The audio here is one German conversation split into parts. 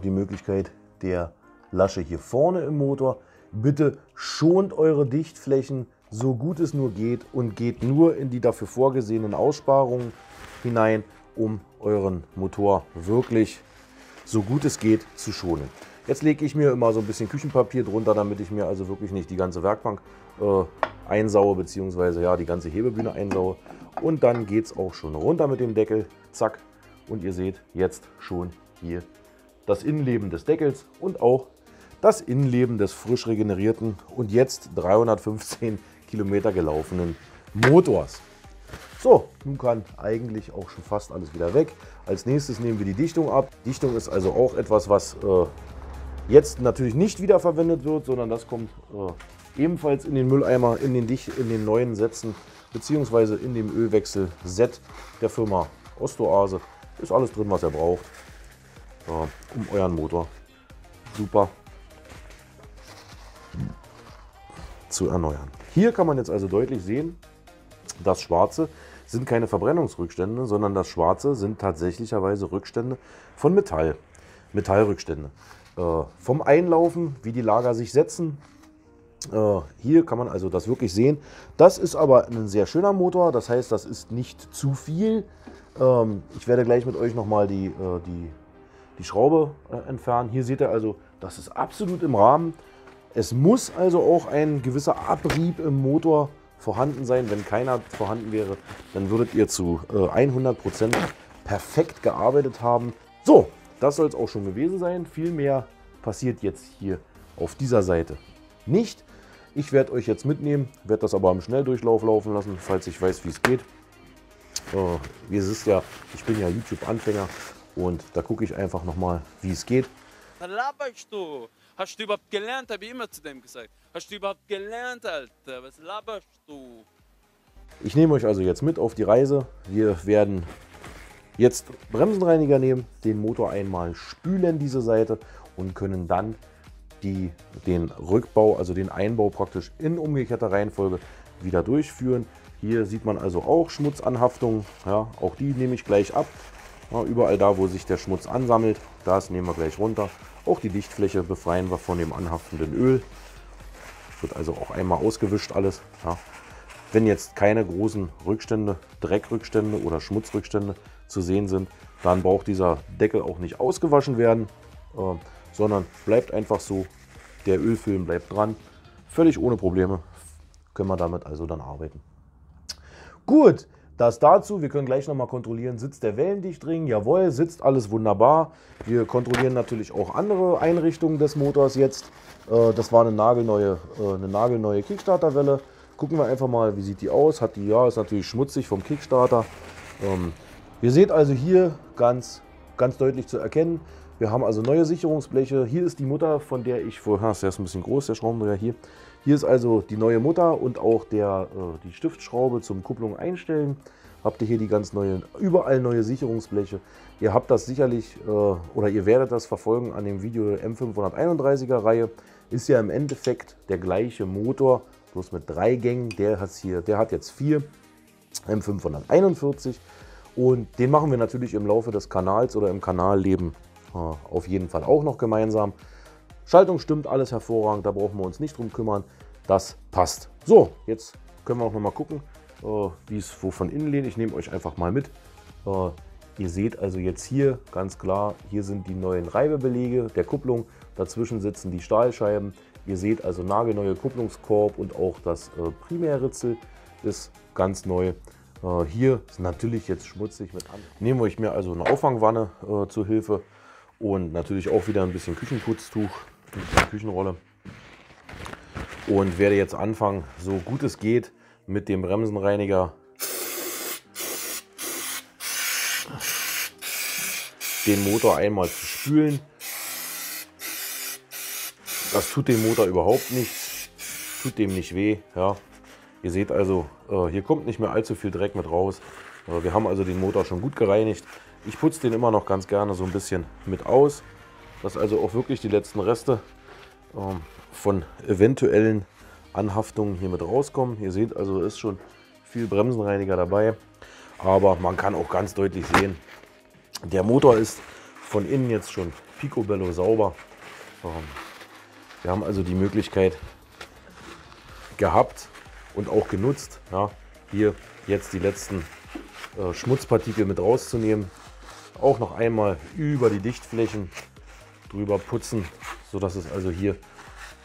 noch die Möglichkeit der Lasche hier vorne im Motor. Bitte schont eure Dichtflächen, so gut es nur geht, und geht nur in die dafür vorgesehenen Aussparungen hinein, um euren Motor wirklich so gut es geht zu schonen. Jetzt lege ich mir immer so ein bisschen Küchenpapier drunter, damit ich mir also wirklich nicht die ganze Werkbank einsaue, beziehungsweise ja, die ganze Hebebühne einsaue. Und dann geht es auch schon runter mit dem Deckel, zack. Und ihr seht jetzt schon hier das Innenleben des Deckels und auch das Innenleben des frisch regenerierten und jetzt 315 Kilometer gelaufenen Motors. So, nun kann eigentlich auch schon fast alles wieder weg. Als nächstes nehmen wir die Dichtung ab. Dichtung ist also auch etwas, was jetzt natürlich nicht wiederverwendet wird, sondern das kommt ebenfalls in den Mülleimer, in den neuen Sätzen, beziehungsweise in dem Ölwechsel-Set der Firma Ostoase. Ist alles drin, was ihr braucht, um euren Motor super zu erneuern. Hier kann man jetzt also deutlich sehen, das Schwarze sind keine Verbrennungsrückstände, sondern das Schwarze sind tatsächlicherweise Rückstände von Metall, Metallrückstände. Vom Einlaufen, wie die Lager sich setzen. Hier kann man also das wirklich sehen. Das ist aber ein sehr schöner Motor, das heißt, das ist nicht zu viel. Ich werde gleich mit euch nochmal die Schraube entfernen. Hier seht ihr also, das ist absolut im Rahmen. Es muss also auch ein gewisser Abrieb im Motor vorhanden sein. Wenn keiner vorhanden wäre, dann würdet ihr zu 100% perfekt gearbeitet haben. So, das soll es auch schon gewesen sein. Viel mehr passiert jetzt hier auf dieser Seite nicht. Ich werde euch jetzt mitnehmen, werde das aber im Schnelldurchlauf laufen lassen, falls ich weiß, wie es geht. Ihr wisst ja, ich bin ja YouTube-Anfänger und da gucke ich einfach nochmal, wie es geht. Hast du überhaupt gelernt, habe ich immer zu dem gesagt. Hast du überhaupt gelernt, Alter? Was laberst du? Ich nehme euch also jetzt mit auf die Reise. Wir werden jetzt Bremsenreiniger nehmen, den Motor einmal spülen, diese Seite, und können dann den Rückbau, also den Einbau praktisch in umgekehrter Reihenfolge wieder durchführen. Hier sieht man also auch Schmutzanhaftung. Ja, auch die nehme ich gleich ab. Ja, überall da, wo sich der Schmutz ansammelt, das nehmen wir gleich runter. Auch die Dichtfläche befreien wir von dem anhaftenden Öl. Wird also auch einmal ausgewischt alles. Ja. Wenn jetzt keine großen Rückstände, Dreckrückstände oder Schmutzrückstände zu sehen sind, dann braucht dieser Deckel auch nicht ausgewaschen werden, sondern bleibt einfach so. Der Ölfilm bleibt dran. Völlig ohne Probleme können wir damit also dann arbeiten. Gut, das dazu. Wir können gleich nochmal kontrollieren, sitzt der Wellendichtring? Jawohl, sitzt alles wunderbar. Wir kontrollieren natürlich auch andere Einrichtungen des Motors jetzt. Das war eine nagelneue Kickstarterwelle. Gucken wir einfach mal, wie sieht die aus. Hat die, ja, ist natürlich schmutzig vom Kickstarter. Ihr seht also hier ganz deutlich zu erkennen, wir haben also neue Sicherungsbleche. Hier ist die Mutter, von der ich vorher, das ist erst ein bisschen groß, der Schraubendreher hier. Hier ist also die neue Mutter und auch die Stiftschraube zum Kupplung einstellen. Habt ihr hier die ganz neuen, überall neue Sicherungsbleche. Ihr habt das sicherlich oder ihr werdet das verfolgen an dem Video der M531er Reihe. Ist ja im Endeffekt der gleiche Motor, bloß mit 3 Gängen. Der hat jetzt 4, M541. Und den machen wir natürlich im Laufe des Kanals oder im Kanalleben auf jeden Fall auch noch gemeinsam. Schaltung stimmt, alles hervorragend, da brauchen wir uns nicht drum kümmern, das passt. So, jetzt können wir auch noch mal gucken, wie es wovon innen lehnt. Ich nehme euch einfach mal mit. Ihr seht also jetzt hier ganz klar, hier sind die neuen Reibebelege der Kupplung, dazwischen sitzen die Stahlscheiben. Ihr seht also nagelneue Kupplungskorb und auch das Primärritzel ist ganz neu. Hier ist natürlich jetzt schmutzig mit an. Nehmen wir mir also eine Auffangwanne zur Hilfe und natürlich auch wieder ein bisschen Küchenputztuch. Küchenrolle, und werde jetzt anfangen, so gut es geht, mit dem Bremsenreiniger den Motor einmal zu spülen. Das tut dem Motor überhaupt nichts, tut dem nicht weh. Ja. Ihr seht also, hier kommt nicht mehr allzu viel Dreck mit raus. Wir haben also den Motor schon gut gereinigt. Ich putze den immer noch ganz gerne so ein bisschen mit aus, dass also auch wirklich die letzten Reste von eventuellen Anhaftungen hier mit rauskommen. Ihr seht also, ist schon viel Bremsenreiniger dabei, aber man kann auch ganz deutlich sehen, der Motor ist von innen jetzt schon picobello sauber. Wir haben also die Möglichkeit gehabt und auch genutzt, ja, hier jetzt die letzten Schmutzpartikel mit rauszunehmen. Auch noch einmal über die Dichtflächen drüber putzen, sodass es also hier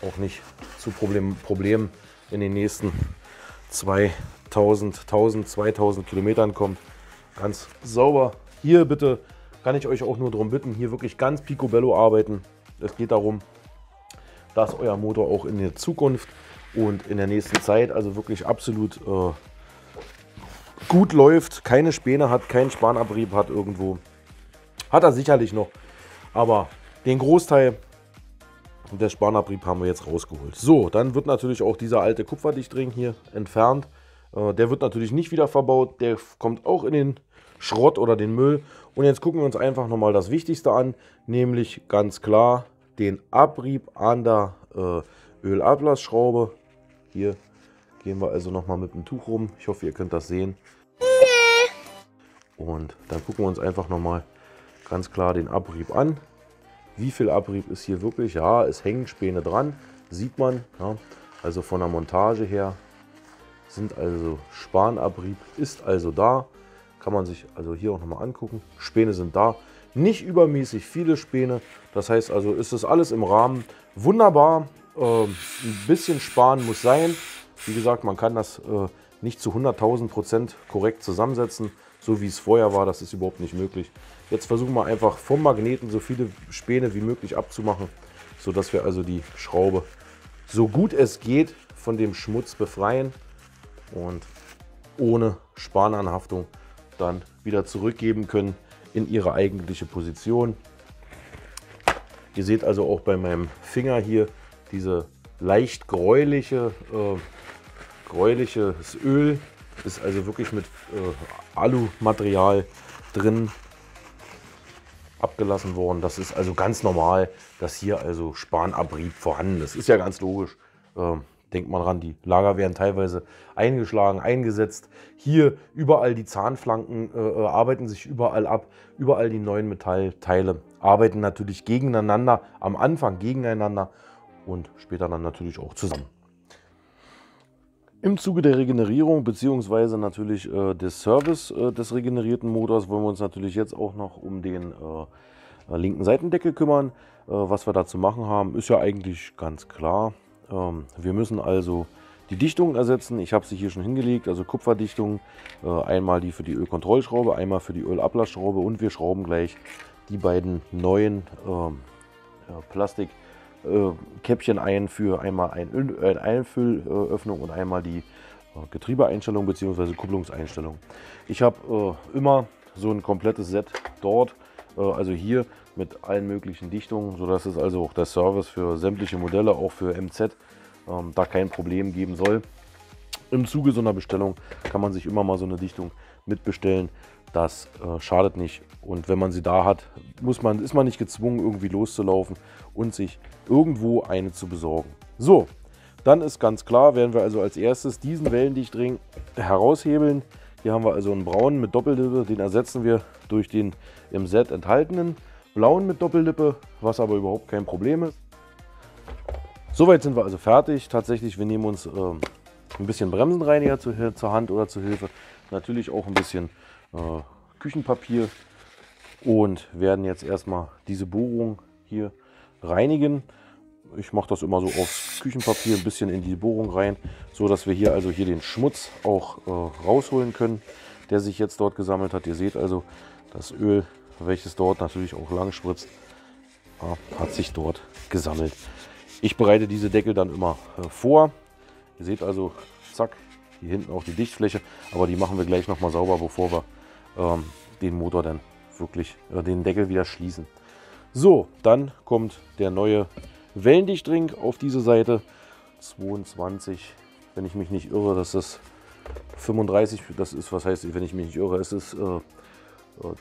auch nicht zu Problemen in den nächsten 2000 Kilometern kommt. Ganz sauber. Hier bitte kann ich euch auch nur darum bitten, hier wirklich ganz picobello arbeiten. Es geht darum, dass euer Motor auch in der Zukunft und in der nächsten Zeit also wirklich absolut gut läuft, keine Späne hat, keinen Spanabrieb hat irgendwo. Hat er sicherlich noch, aber den Großteil des Spanabriebs haben wir jetzt rausgeholt. So, dann wird natürlich auch dieser alte Kupferdichtring hier entfernt. Der wird natürlich nicht wieder verbaut, der kommt auch in den Schrott oder den Müll. Und jetzt gucken wir uns einfach nochmal das Wichtigste an, nämlich ganz klar den Abrieb an der Ölablassschraube. Hier gehen wir also nochmal mit dem Tuch rum. Ich hoffe, ihr könnt das sehen. Und dann gucken wir uns einfach nochmal ganz klar den Abrieb an. Wie viel Abrieb ist hier wirklich? Ja, es hängen Späne dran, sieht man. Ja. Also von der Montage her sind also Spanabrieb, ist also da. Kann man sich also hier auch nochmal angucken. Späne sind da. Nicht übermäßig viele Späne. Das heißt also, ist das alles im Rahmen. Wunderbar. Ein bisschen Span muss sein. Wie gesagt, man kann das nicht zu 100.000% korrekt zusammensetzen, so wie es vorher war. Das ist überhaupt nicht möglich. Jetzt versuchen wir einfach vom Magneten so viele Späne wie möglich abzumachen, sodass wir also die Schraube so gut es geht von dem Schmutz befreien und ohne Spananhaftung dann wieder zurückgeben können in ihre eigentliche Position. Ihr seht also auch bei meinem Finger hier diese leicht gräuliches Öl, ist also wirklich mit Alumaterial drin abgelassen worden. Das ist also ganz normal, dass hier also Spanabrieb vorhanden ist. Ist ja ganz logisch. Denkt man dran, die Lager werden teilweise eingeschlagen, eingesetzt. Hier überall die Zahnflanken arbeiten sich überall ab. Überall die neuen Metallteile arbeiten natürlich gegeneinander, am Anfang gegeneinander und später dann natürlich auch zusammen. Im Zuge der Regenerierung bzw. natürlich des Service des regenerierten Motors wollen wir uns natürlich jetzt auch noch um den linken Seitendeckel kümmern. Was wir da zu machen haben, ist ja eigentlich ganz klar. Wir müssen also die Dichtungen ersetzen. Ich habe sie hier schon hingelegt, also Kupferdichtungen. Einmal die für die Ölkontrollschraube, einmal für die Ölablassschraube und wir schrauben gleich die beiden neuen Plastik Käppchen ein für einmal eine Einfüllöffnung und einmal die Getriebeeinstellung bzw. Kupplungseinstellung. Ich habe immer so ein komplettes Set dort, also hier mit allen möglichen Dichtungen, sodass es also auch der Service für sämtliche Modelle, auch für MZ, da kein Problem geben soll. Im Zuge so einer Bestellung kann man sich immer mal so eine Dichtung mitbestellen. Das schadet nicht und wenn man sie da hat, ist man nicht gezwungen irgendwie loszulaufen und sich irgendwo eine zu besorgen. So, dann ist ganz klar, werden wir also als erstes diesen Wellendichtring heraushebeln. Hier haben wir also einen braunen mit Doppellippe, den ersetzen wir durch den im Set enthaltenen blauen mit Doppellippe, was aber überhaupt kein Problem ist. Soweit sind wir also fertig. Tatsächlich, wir nehmen uns ein bisschen Bremsenreiniger zur Hand oder zur Hilfe, natürlich auch ein bisschen Küchenpapier und werden jetzt erstmal diese Bohrung hier reinigen. Ich mache das immer so aufs Küchenpapier ein bisschen in die Bohrung rein, so dass wir hier also hier den Schmutz auch rausholen können, der sich jetzt dort gesammelt hat. Ihr seht also, das Öl, welches dort natürlich auch lang spritzt, hat sich dort gesammelt. Ich bereite diese Deckel dann immer vor. Ihr seht also, zack, hier hinten auch die Dichtfläche, aber die machen wir gleich nochmal sauber, bevor wir den Motor dann wirklich, den Deckel wieder schließen. So, dann kommt der neue Wellendichtring auf diese Seite. 22, wenn ich mich nicht irre, das ist 35, das ist, was heißt, wenn ich mich nicht irre, es ist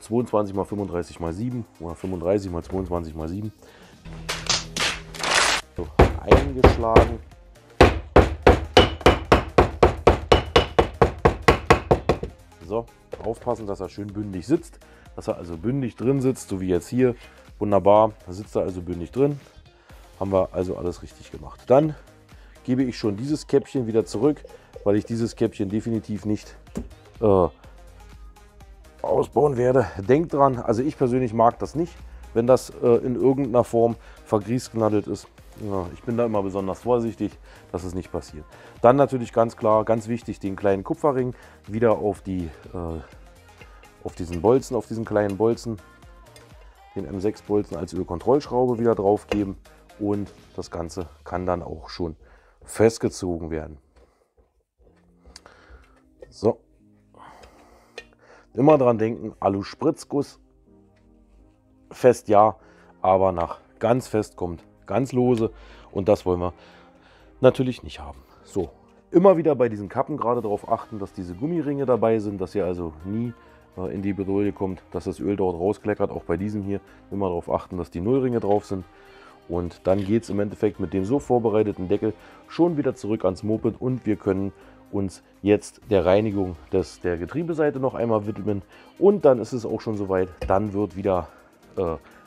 22 mal 35 mal 7 oder 35 mal 22 mal 7. So, eingeschlagen. So, aufpassen, dass er schön bündig sitzt, dass er also bündig drin sitzt, so wie jetzt hier, Wunderbar, da sitzt er also bündig drin. Haben wir also alles richtig gemacht. Dann gebe ich schon dieses Käppchen wieder zurück, weil ich dieses Käppchen definitiv nicht ausbauen werde. Denkt dran, also ich persönlich mag das nicht, wenn das in irgendeiner Form vergriesgnadelt ist. Ja, ich bin da immer besonders vorsichtig, dass es nicht passiert. Dann natürlich ganz klar, ganz wichtig, den kleinen Kupferring wieder auf diesen kleinen Bolzen, den M6-Bolzen als Ölkontrollschraube wieder drauf geben und das Ganze kann dann auch schon festgezogen werden. So. Immer dran denken, Alu-Spritzguss, fest ja, aber nach ganz fest kommt ganz lose und das wollen wir natürlich nicht haben. So, immer wieder bei diesen Kappen gerade darauf achten, dass diese Gummiringe dabei sind, dass ihr also nie in die Bedrohung kommt, dass das Öl dort rauskleckert, auch bei diesem hier. Immer darauf achten, dass die Nullringe drauf sind. Und dann geht es im Endeffekt mit dem so vorbereiteten Deckel schon wieder zurück ans Moped und wir können uns jetzt der Reinigung der Getriebeseite noch einmal widmen. Und dann ist es auch schon soweit, dann wird wieder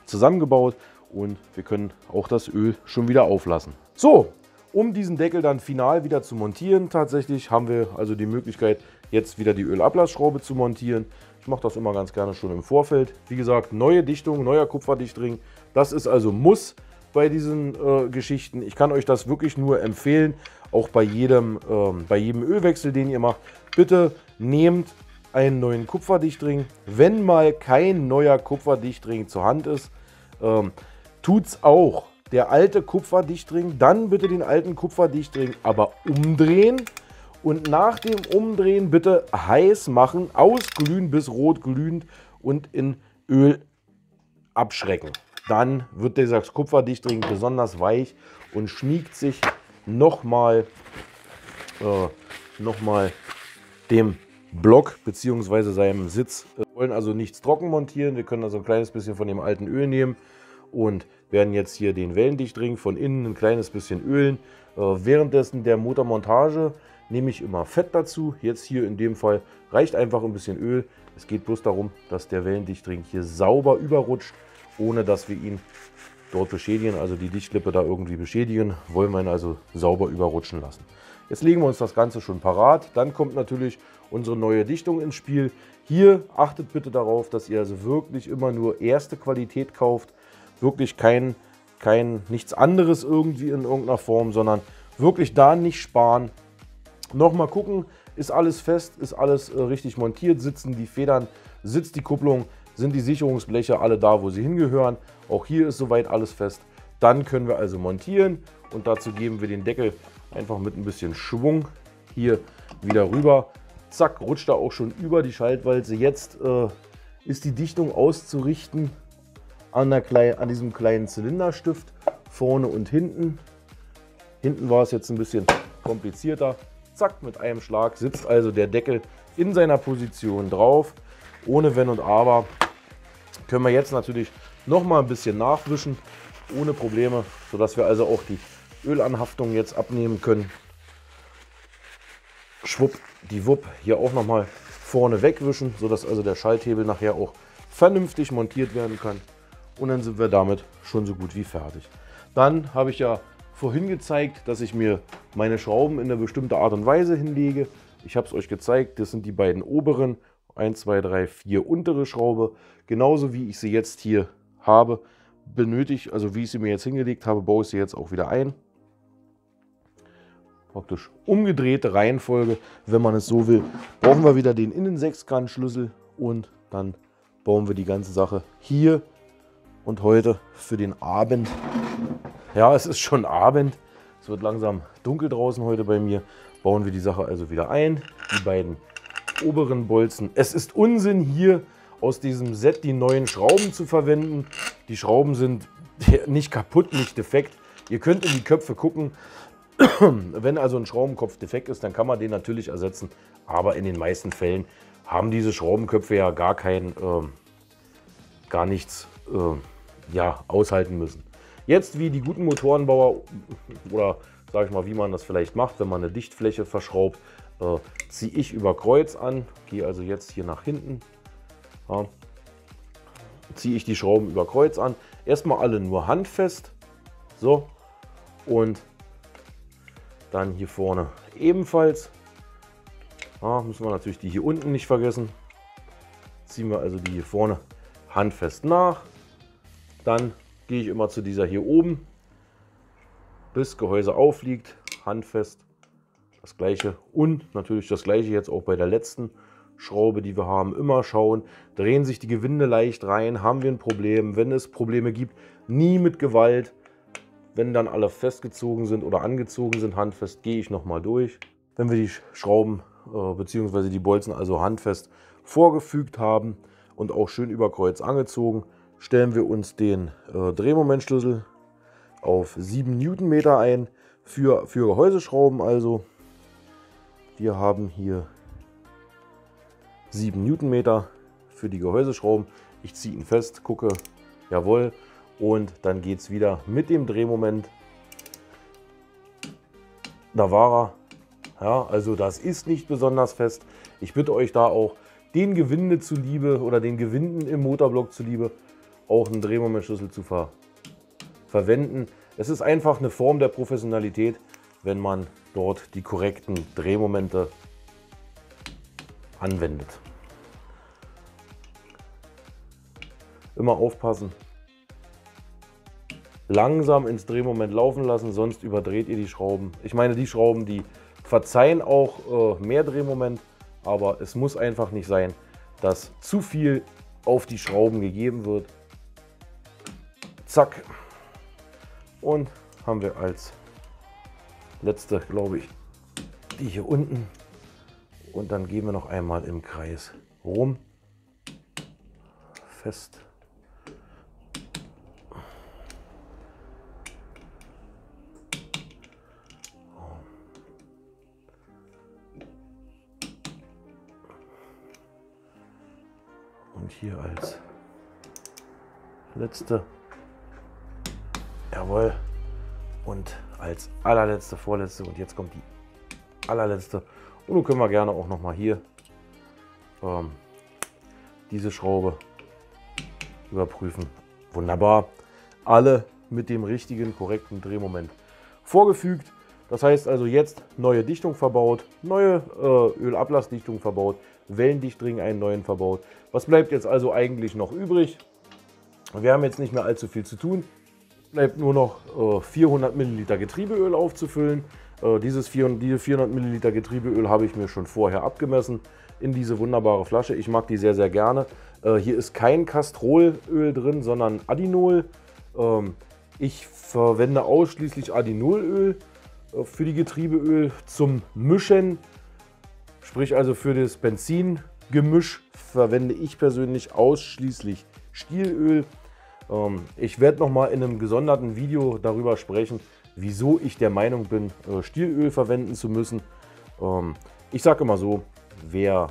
zusammengebaut und wir können auch das Öl schon wieder auflassen. So, um diesen Deckel dann final wieder zu montieren, tatsächlich haben wir also die Möglichkeit, jetzt wieder die Ölablassschraube zu montieren. Ich mache das immer ganz gerne schon im Vorfeld. Wie gesagt, neue Dichtung, neuer Kupferdichtring. Das ist also Muss bei diesen Geschichten. Ich kann euch das wirklich nur empfehlen, auch bei jedem Ölwechsel, den ihr macht. Bitte nehmt einen neuen Kupferdichtring. Wenn mal kein neuer Kupferdichtring zur Hand ist, tut's auch. Der alte Kupferdichtring, dann bitte den alten Kupferdichtring aber umdrehen. Und nach dem Umdrehen bitte heiß machen, ausglühen bis rot glühend und in Öl abschrecken. Dann wird dieser Kupferdichtring besonders weich und schmiegt sich nochmal dem Block bzw. seinem Sitz. Wir wollen also nichts trocken montieren, wir können also ein kleines bisschen von dem alten Öl nehmen und werden jetzt hier den Wellendichtring von innen ein kleines bisschen ölen. Währenddessen der Motormontage nehme ich immer Fett dazu. Jetzt hier in dem Fall reicht einfach ein bisschen Öl. Es geht bloß darum, dass der Wellendichtring hier sauber überrutscht, ohne dass wir ihn dort beschädigen, also die Dichtlippe da irgendwie beschädigen. Wollen wir ihn also sauber überrutschen lassen. Jetzt legen wir uns das Ganze schon parat. Dann kommt natürlich unsere neue Dichtung ins Spiel. Hier achtet bitte darauf, dass ihr also wirklich immer nur erste Qualität kauft. Wirklich nichts anderes irgendwie in irgendeiner Form, sondern wirklich da nicht sparen. Nochmal gucken, ist alles fest, ist alles richtig montiert, sitzen die Federn, sitzt die Kupplung, sind die Sicherungsbleche alle da, wo sie hingehören. Auch hier ist soweit alles fest. Dann können wir also montieren und dazu geben wir den Deckel einfach mit ein bisschen Schwung hier wieder rüber. Zack, rutscht er auch schon über die Schaltwalze. Jetzt ist die Dichtung auszurichten an diesem kleinen Zylinderstift, vorne und hinten. Hinten war es jetzt ein bisschen komplizierter. Zack, mit einem Schlag sitzt also der Deckel in seiner Position drauf. Ohne Wenn und Aber können wir jetzt natürlich noch mal ein bisschen nachwischen, ohne Probleme, sodass wir also auch die Ölanhaftung jetzt abnehmen können. Schwuppdiwupp, hier auch noch mal vorne wegwischen, sodass also der Schalthebel nachher auch vernünftig montiert werden kann. Und dann sind wir damit schon so gut wie fertig. Dann habe ich ja vorhin gezeigt, dass ich mir meine Schrauben in eine bestimmte Art und Weise hinlege. Ich habe es euch gezeigt, das sind die beiden oberen, 1, 2, 3, 4 untere Schraube. Genauso wie ich sie jetzt hier habe, benötigt, also wie ich sie mir jetzt hingelegt habe, baue ich sie jetzt auch wieder ein. Praktisch umgedrehte Reihenfolge, wenn man es so will. Brauchen wir wieder den Innensechskantschlüssel und dann bauen wir die ganze Sache hier und heute für den Abend. Ja, es ist schon Abend, es wird langsam dunkel draußen heute bei mir, bauen wir die Sache also wieder ein, die beiden oberen Bolzen. Es ist Unsinn, hier aus diesem Set die neuen Schrauben zu verwenden. Die Schrauben sind nicht kaputt, nicht defekt. Ihr könnt in die Köpfe gucken, wenn also ein Schraubenkopf defekt ist, dann kann man den natürlich ersetzen, aber in den meisten Fällen haben diese Schraubenköpfe ja gar nichts aushalten müssen. Jetzt wie die guten Motorenbauer oder sage ich mal, wie man das vielleicht macht, wenn man eine Dichtfläche verschraubt, ziehe ich über Kreuz an, gehe also jetzt hier nach hinten, ziehe ich die Schrauben über Kreuz an. Erstmal alle nur handfest. So. Und dann hier vorne ebenfalls. Ja, müssen wir natürlich die hier unten nicht vergessen. Ziehen wir also die hier vorne handfest nach. Dann gehe ich immer zu dieser hier oben, bis Gehäuse aufliegt, handfest. Das gleiche und natürlich das gleiche jetzt auch bei der letzten Schraube, die wir haben. Immer schauen, drehen sich die Gewinde leicht rein, haben wir ein Problem. Wenn es Probleme gibt, nie mit Gewalt. Wenn dann alle festgezogen sind oder angezogen sind, handfest, gehe ich nochmal durch. Wenn wir die Schrauben bzw. die Bolzen also handfest vorgefügt haben und auch schön über Kreuz angezogen, stellen wir uns den Drehmomentschlüssel auf 7 Newtonmeter ein für Gehäuseschrauben. Also wir haben hier 7 Newtonmeter für die Gehäuseschrauben. Ich ziehe ihn fest, gucke, jawohl, und dann geht es wieder mit dem Drehmoment. Da war er. Ja, also das ist nicht besonders fest. Ich bitte euch da auch den Gewinde zuliebe oder den Gewinden im Motorblock zuliebe auch einen Drehmomentschlüssel zu verwenden. Es ist einfach eine Form der Professionalität, wenn man dort die korrekten Drehmomente anwendet. Immer aufpassen. Langsam ins Drehmoment laufen lassen, sonst überdreht ihr die Schrauben. Ich meine, die Schrauben, die verzeihen auch mehr Drehmoment, aber es muss einfach nicht sein, dass zu viel auf die Schrauben gegeben wird. Zack. Und haben wir als letzte, glaube ich, die hier unten. Und dann gehen wir noch einmal im Kreis rum. Fest. Und hier als letzte. Jawohl. Und als allerletzte, vorletzte, und jetzt kommt die allerletzte. Und nun können wir gerne auch nochmal hier diese Schraube überprüfen. Wunderbar. Alle mit dem richtigen, korrekten Drehmoment vorgefügt. Das heißt also jetzt neue Dichtung verbaut, neue Ölablassdichtung verbaut, Wellendichtring einen neuen verbaut. Was bleibt jetzt also eigentlich noch übrig? Wir haben jetzt nicht mehr allzu viel zu tun. Bleibt nur noch 400 Milliliter Getriebeöl aufzufüllen. Diese 400 Milliliter Getriebeöl habe ich mir schon vorher abgemessen in diese wunderbare Flasche. Ich mag die sehr, sehr gerne. Hier ist kein Castrolöl drin, sondern Addinol. Ich verwende ausschließlich Addinolöl für die Getriebeöl zum Mischen. Sprich also für das Benzingemisch verwende ich persönlich ausschließlich Stihlöl. Ich werde nochmal in einem gesonderten Video darüber sprechen, wieso ich der Meinung bin, Stihlöl verwenden zu müssen. Ich sage immer so, wer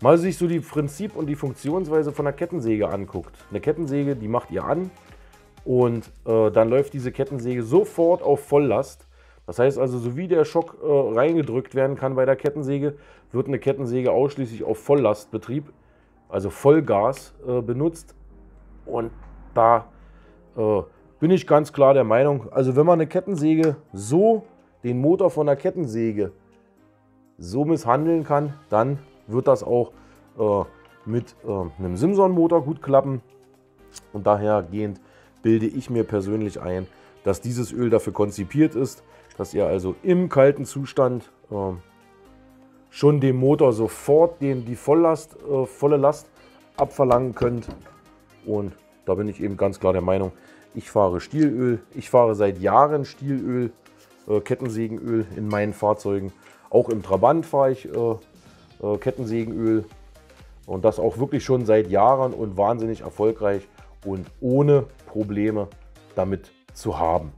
mal sich so die Prinzip und die Funktionsweise von einer Kettensäge anguckt. Eine Kettensäge, die macht ihr an und dann läuft diese Kettensäge sofort auf Volllast. Das heißt also, so wie der Schock reingedrückt werden kann bei der Kettensäge, wird eine Kettensäge ausschließlich auf Volllastbetrieb, also Vollgas benutzt. Und da bin ich ganz klar der Meinung, also wenn man eine Kettensäge so, den Motor von der Kettensäge so misshandeln kann, dann wird das auch mit einem Simson-Motor gut klappen. Und dahergehend bilde ich mir persönlich ein, dass dieses Öl dafür konzipiert ist, dass ihr also im kalten Zustand schon dem Motor sofort die volle Last abverlangen könnt. Und da bin ich eben ganz klar der Meinung, ich fahre Stihlöl. Ich fahre seit Jahren Stihlöl, Kettensägenöl in meinen Fahrzeugen. Auch im Trabant fahre ich Kettensägenöl. Und das auch wirklich schon seit Jahren und wahnsinnig erfolgreich und ohne Probleme damit zu haben.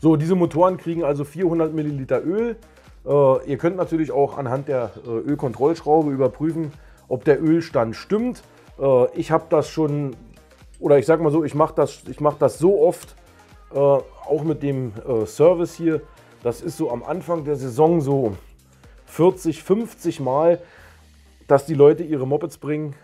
So, diese Motoren kriegen also 400 Milliliter Öl. Ihr könnt natürlich auch anhand der Ölkontrollschraube überprüfen, ob der Ölstand stimmt. Ich habe das schon, oder ich sage mal so, ich mache das so oft, auch mit dem Service hier. Das ist so am Anfang der Saison so 40, 50 Mal, dass die Leute ihre Mopeds bringen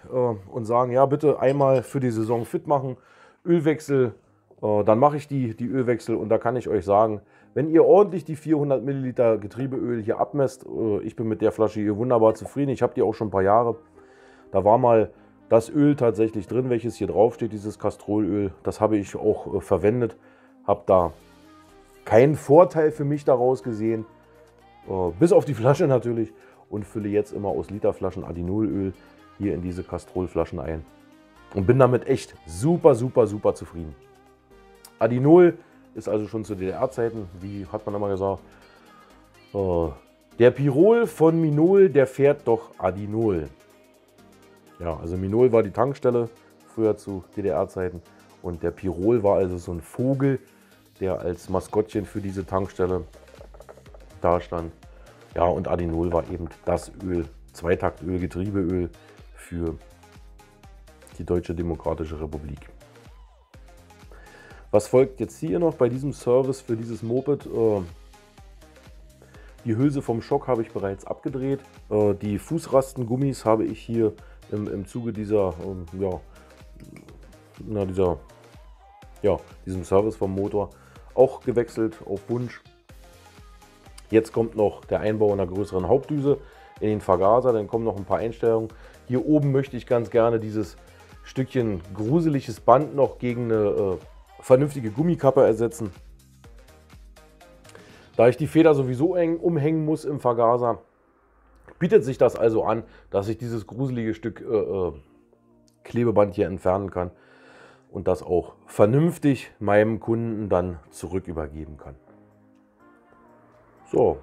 und sagen, ja bitte einmal für die Saison fit machen, Ölwechsel, dann mache ich die Ölwechsel, und da kann ich euch sagen, wenn ihr ordentlich die 400 Milliliter Getriebeöl hier abmesst, ich bin mit der Flasche hier wunderbar zufrieden, ich habe die auch schon ein paar Jahre, da war mal das Öl tatsächlich drin, welches hier drauf steht, dieses Castrolöl, das habe ich auch verwendet, habe da keinen Vorteil für mich daraus gesehen, bis auf die Flasche natürlich, und fülle jetzt immer aus Literflaschen Addinolöl hier in diese Castrolflaschen ein und bin damit echt super, super, super zufrieden. Addinol ist also schon zu DDR-Zeiten, wie hat man immer gesagt, der Pirol von Minol, der fährt doch Addinol. Ja, also Minol war die Tankstelle früher zu DDR-Zeiten, und der Pirol war also so ein Vogel, der als Maskottchen für diese Tankstelle da stand. Ja, und Addinol war eben das Öl, Zweitaktöl, Getriebeöl für die Deutsche Demokratische Republik. Was folgt jetzt hier noch bei diesem Service für dieses Moped? Die Hülse vom Schock habe ich bereits abgedreht. Die Fußrastengummis habe ich hier im Zuge diesem Service vom Motor auch gewechselt auf Wunsch. Jetzt kommt noch der Einbau einer größeren Hauptdüse in den Vergaser, dann kommen noch ein paar Einstellungen. Hier oben möchte ich ganz gerne dieses Stückchen gruseliges Band noch gegen eine vernünftige Gummikappe ersetzen. Da ich die Feder sowieso eng umhängen muss im Vergaser, bietet sich das also an, dass ich dieses gruselige Stück Klebeband hier entfernen kann und das auch vernünftig meinem Kunden dann zurück übergeben kann. So,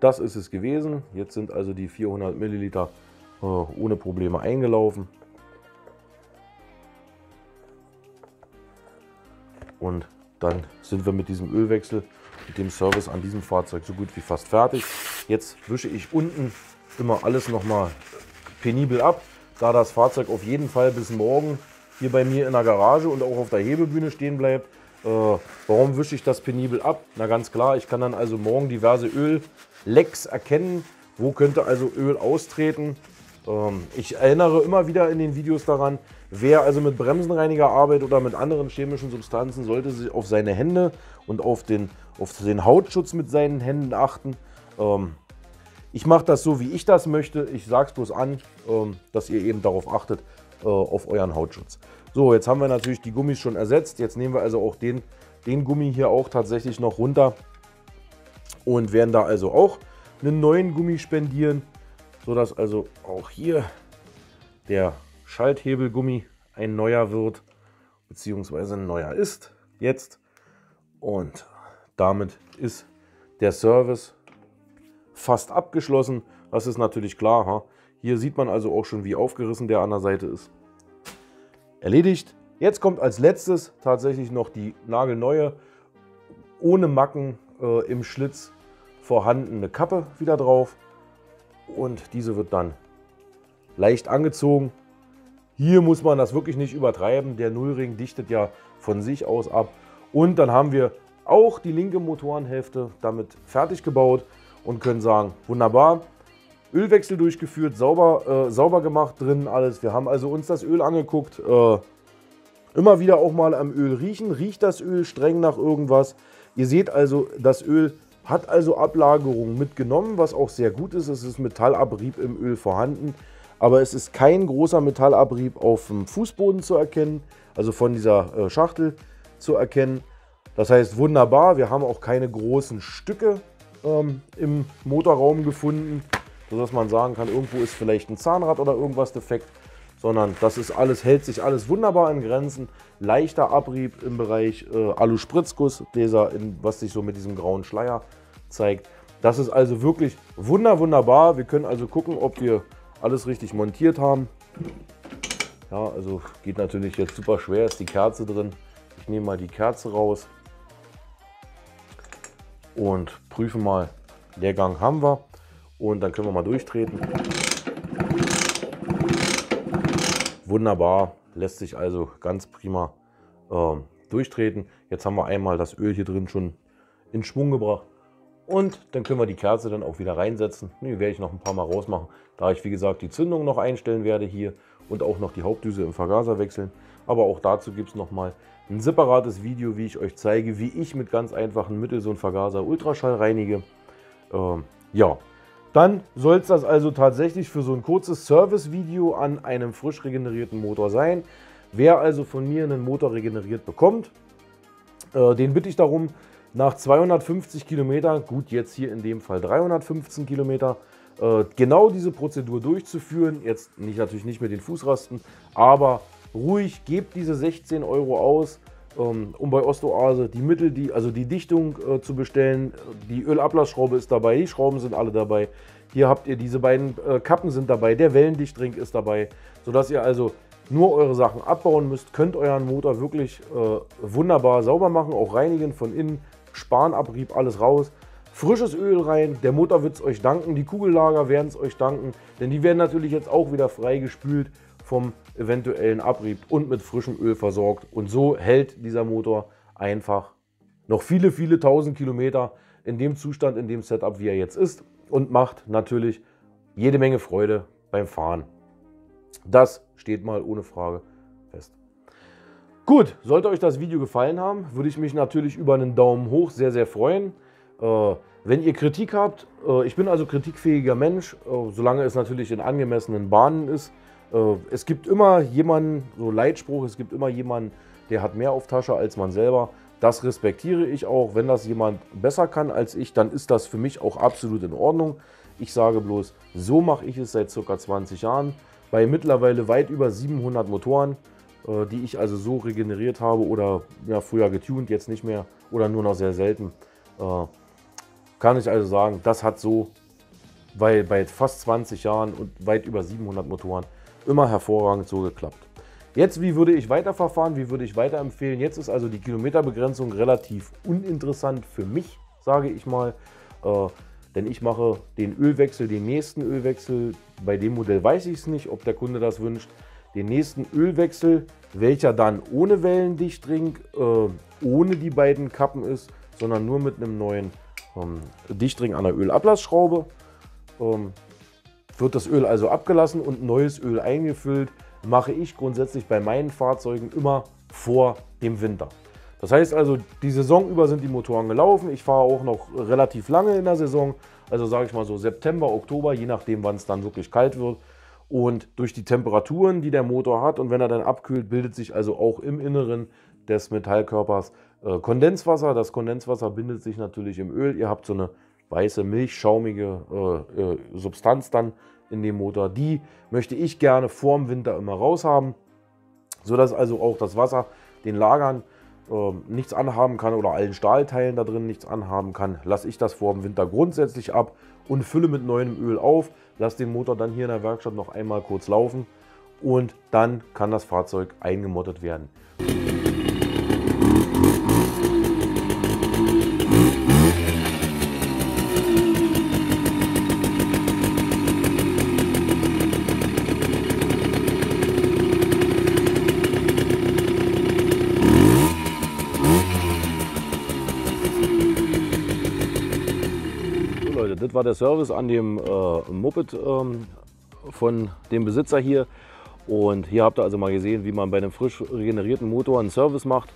das ist es gewesen. Jetzt sind also die 400 Milliliter ohne Probleme eingelaufen. Und dann sind wir mit diesem Ölwechsel, mit dem Service an diesem Fahrzeug so gut wie fast fertig. Jetzt wische ich unten immer alles nochmal penibel ab, da das Fahrzeug auf jeden Fall bis morgen hier bei mir in der Garage und auch auf der Hebebühne stehen bleibt. Warum wische ich das penibel ab? Na ganz klar, ich kann dann also morgen diverse Öllecks erkennen, wo könnte also Öl austreten. Ich erinnere immer wieder in den Videos daran, wer also mit Bremsenreiniger arbeitet oder mit anderen chemischen Substanzen, sollte sich auf seine Hände und auf den Hautschutz mit seinen Händen achten. Ich mache das so, wie ich das möchte. Ich sage es bloß an, dass ihr eben darauf achtet, auf euren Hautschutz. So, jetzt haben wir natürlich die Gummis schon ersetzt. Jetzt nehmen wir also auch den Gummi hier auch tatsächlich noch runter und werden da also auch einen neuen Gummi spendieren, sodass also auch hier der Schalthebelgummi ein neuer wird, beziehungsweise ein neuer ist jetzt. Und damit ist der Service fast abgeschlossen. Das ist natürlich klar. Ha? Hier sieht man also auch schon, wie aufgerissen der an der Seite ist. Erledigt. Jetzt kommt als letztes tatsächlich noch die nagelneue, ohne Macken im Schlitz vorhandene Kappe wieder drauf, und diese wird dann leicht angezogen. Hier muss man das wirklich nicht übertreiben, der Nullring dichtet ja von sich aus ab, und dann haben wir auch die linke Motorenhälfte damit fertig gebaut und können sagen, wunderbar. Ölwechsel durchgeführt, sauber gemacht, drinnen alles. Wir haben also uns das Öl angeguckt, immer wieder auch mal am Öl riechen. Riecht das Öl streng nach irgendwas? Ihr seht also, das Öl hat also Ablagerungen mitgenommen, was auch sehr gut ist. Es ist Metallabrieb im Öl vorhanden, aber es ist kein großer Metallabrieb auf dem Fußboden zu erkennen, also von dieser Schachtel zu erkennen. Das heißt, wunderbar, wir haben auch keine großen Stücke im Motorraum gefunden, sodass man sagen kann, irgendwo ist vielleicht ein Zahnrad oder irgendwas defekt, sondern das ist alles, hält sich alles wunderbar in Grenzen. Leichter Abrieb im Bereich Aluspritzgussgläser, was sich so mit diesem grauen Schleier zeigt. Das ist also wirklich wunderbar. Wir können also gucken, ob wir alles richtig montiert haben. Ja, also geht natürlich jetzt super schwer, ist die Kerze drin. Ich nehme mal die Kerze raus und prüfe mal, Leergang haben wir. Und dann können wir mal durchtreten. Wunderbar, lässt sich also ganz prima durchtreten. Jetzt haben wir einmal das Öl hier drin schon in Schwung gebracht Und dann können wir die Kerze dann auch wieder reinsetzen. Die werde ich noch ein paar Mal rausmachen, da ich wie gesagt die Zündung noch einstellen werde hier und auch noch die Hauptdüse im Vergaser wechseln. Aber auch dazu gibt es nochmal ein separates Video, wie ich euch zeige, wie ich mit ganz einfachen Mitteln so einen Vergaser Ultraschall reinige. Ja, dann soll es das also tatsächlich für so ein kurzes Service-Video an einem frisch regenerierten Motor sein. Wer also von mir einen Motor regeneriert bekommt, den bitte ich darum, nach 250 Kilometern, gut jetzt hier in dem Fall 315 Kilometer, genau diese Prozedur durchzuführen. Jetzt nicht, natürlich nicht mit den Fußrasten, aber ruhig, gebt diese 16 Euro aus, um bei Ostoase die Mittel, also die Dichtung zu bestellen. Die Ölablassschraube ist dabei, die Schrauben sind alle dabei. Hier habt ihr diese beiden Kappen sind dabei, der Wellendichtring ist dabei, sodass ihr also nur eure Sachen abbauen müsst, könnt euren Motor wirklich wunderbar sauber machen, auch reinigen von innen, Spanabrieb, alles raus, frisches Öl rein, der Motor wird es euch danken, die Kugellager werden es euch danken, denn die werden natürlich jetzt auch wieder frei gespült vom eventuellen Abrieb und mit frischem Öl versorgt, und so hält dieser Motor einfach noch viele, viele tausend Kilometer in dem Zustand, in dem Setup, wie er jetzt ist, und macht natürlich jede Menge Freude beim Fahren. Das steht mal ohne Frage fest. Gut, sollte euch das Video gefallen haben, würde ich mich natürlich über einen Daumen hoch sehr, sehr freuen. Wenn ihr Kritik habt, ich bin also kritikfähiger Mensch, solange es natürlich in angemessenen Bahnen ist. Es gibt immer jemanden, so Leitspruch, es gibt immer jemanden, der hat mehr auf Tasche als man selber. Das respektiere ich auch. Wenn das jemand besser kann als ich, dann ist das für mich auch absolut in Ordnung. Ich sage bloß, so mache ich es seit ca. 20 Jahren. Bei mittlerweile weit über 700 Motoren, die ich also so regeneriert habe oder ja, früher getunt, jetzt nicht mehr oder nur noch sehr selten, kann ich also sagen, das hat so bei fast 20 Jahren und weit über 700 Motoren immer hervorragend so geklappt. Jetzt, wie würde ich weiterverfahren, wie würde ich weiterempfehlen? Jetzt ist also die Kilometerbegrenzung relativ uninteressant für mich, sage ich mal. Denn ich mache den Ölwechsel, den nächsten Ölwechsel, bei dem Modell weiß ich es nicht, ob der Kunde das wünscht, den nächsten Ölwechsel, welcher dann ohne Wellendichtring, ohne die beiden Kappen ist, sondern nur mit einem neuen Dichtring an der Ölablassschraube. Wird das Öl also abgelassen und neues Öl eingefüllt, mache ich grundsätzlich bei meinen Fahrzeugen immer vor dem Winter. Das heißt also, die Saison über sind die Motoren gelaufen. Ich fahre auch noch relativ lange in der Saison, also sage ich mal so September, Oktober, je nachdem, wann es dann wirklich kalt wird. Und durch die Temperaturen, die der Motor hat und wenn er dann abkühlt, bildet sich also auch im Inneren des Metallkörpers Kondenswasser. Das Kondenswasser bindet sich natürlich im Öl. Ihr habt so eine weiße, milchschaumige Substanz dann in dem Motor. Die möchte ich gerne vorm Winter immer raus haben, sodass also auch das Wasser den Lagern nichts anhaben kann oder allen Stahlteilen da drin nichts anhaben kann, lasse ich das vor dem Winter grundsätzlich ab und fülle mit neuem Öl auf, lasse den Motor dann hier in der Werkstatt noch einmal kurz laufen und dann kann das Fahrzeug eingemottet werden. War der Service an dem Moped von dem Besitzer hier, und hier habt ihr also mal gesehen, wie man bei einem frisch regenerierten Motor einen Service macht.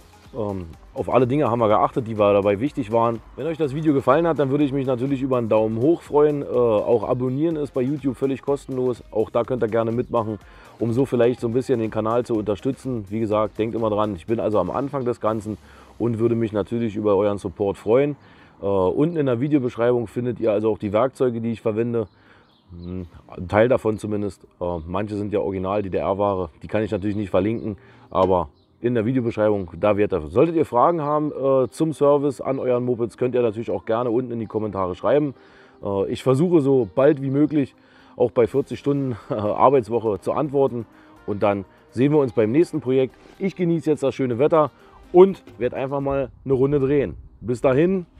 Auf alle Dinge haben wir geachtet, die dabei wichtig waren. Wenn euch das Video gefallen hat, dann würde ich mich natürlich über einen Daumen hoch freuen. Auch abonnieren ist bei YouTube völlig kostenlos, auch da könnt ihr gerne mitmachen, um so vielleicht so ein bisschen den Kanal zu unterstützen. Wie gesagt, denkt immer dran, ich bin also am Anfang des Ganzen und würde mich natürlich über euren Support freuen. Unten in der Videobeschreibung findet ihr also auch die Werkzeuge, die ich verwende, ein Teil davon zumindest. Manche sind ja original DDR-Ware, die kann ich natürlich nicht verlinken, aber in der Videobeschreibung, da wird das. Solltet ihr Fragen haben zum Service an euren Mopeds, könnt ihr natürlich auch gerne unten in die Kommentare schreiben. Ich versuche so bald wie möglich, auch bei 40 Stunden Arbeitswoche, zu antworten, und dann sehen wir uns beim nächsten Projekt. Ich genieße jetzt das schöne Wetter und werde einfach mal eine Runde drehen. Bis dahin.